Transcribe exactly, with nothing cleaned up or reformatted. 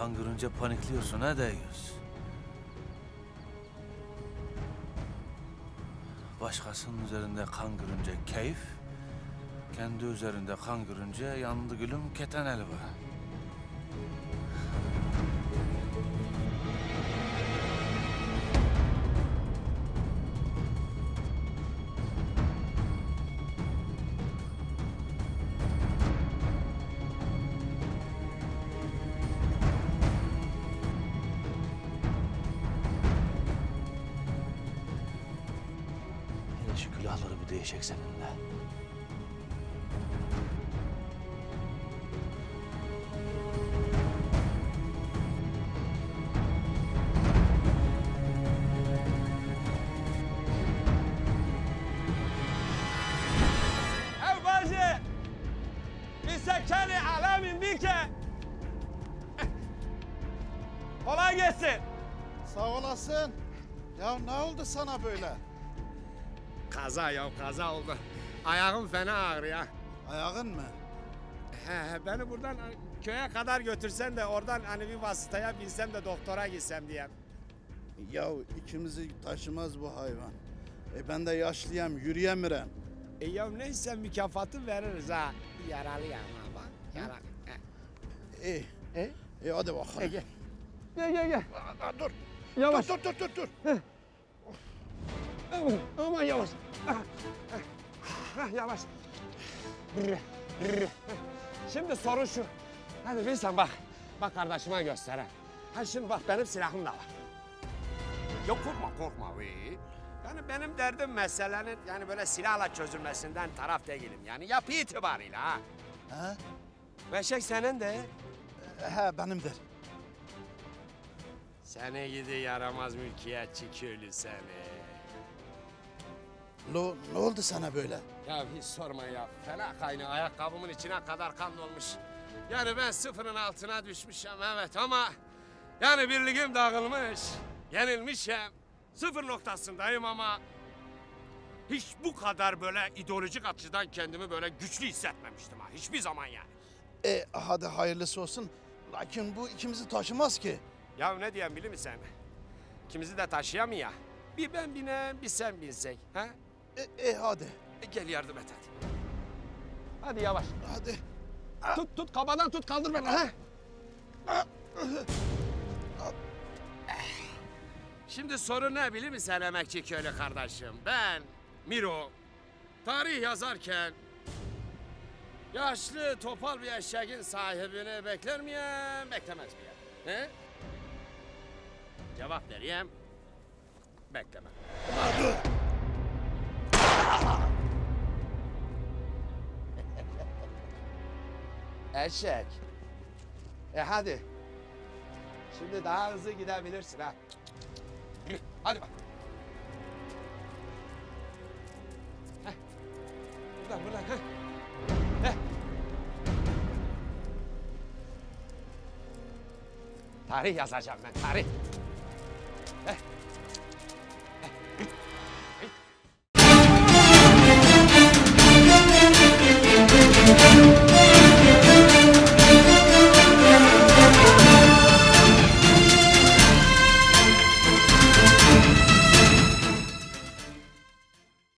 Hangırınca panikliyorsun ha Deyüz? Başkasının üzerinde kan görünce keyif, kendi üzerinde kan görünce yandı gülüm keten elba. Değişik seninle. Evbaşı! Bir sekeni alemin bir ke! Kolay gelsin. Sağ olasın. Ya ne oldu sana böyle? Kaza ya, kaza oldu. Ayağım fena ağrıyor. Ayağın mı? He, beni buradan köye kadar götürsen de oradan hani bir vasıtaya binsem de doktora gitsem diye. Ya ikimizi taşımaz bu hayvan. E ben de yaşlıyam, yürüyemirim. E ya neyse mükafatı veririz ha. Yaralıyam ama. Yaralı. İyi. E? E hadi bakalım. E, gel. Gel gel gel. Aa, dur. Yavaş. Dur dur dur dur. dur. Aman yavaş. Yavaş. Şimdi sorun şu. Hadi bilsen bak. Bak kardeşime göster. Ha şimdi bak benim silahım da var. Yok korkma korkma. Yani benim derdim meselenin yani böyle silahla çözülmesinden taraf değilim. Yani yapı itibarıyla ha. Ha? Veşek senin de. He benimdir. Seni gidi yaramaz mülkiyetçi köylü seni. Lo, ne oldu sana böyle? Ya hiç sorma ya. Fena kaynağı ayakkabımın içine kadar kan dolmuş. Yani ben sıfırın altına düşmüşüm evet ama... Yani birliğim dağılmış. Yenilmişim. Sıfır noktasındayım ama... Hiç bu kadar böyle ideolojik açıdan kendimi böyle güçlü hissetmemiştim ha. Hiçbir zaman yani. E hadi hayırlısı olsun. Lakin bu ikimizi taşımaz ki. Ya ne diyeyim bilir misin? İkimizi de taşıyamıyor ya. Bir ben binem, bir sen binsek. Ha? E, e hadi. E, gel yardım et hadi. Hadi yavaş. Hadi. Tut tut kabadan tut kaldır beni. Ha? Şimdi sorun ne biliyor musun emekçi köylü kardeşim? Ben Miro tarih yazarken yaşlı topal bir eşeğin sahibini bekler miyim, beklemez miyim? He? Cevap vereyim. Bekleme. Dur. Eşek. E hadi. Şimdi daha hızlı gidebilirsin ha. Hadi bak. Heh. Buradan buradan. Heh. Heh. Tarih yazacağım ben tarih.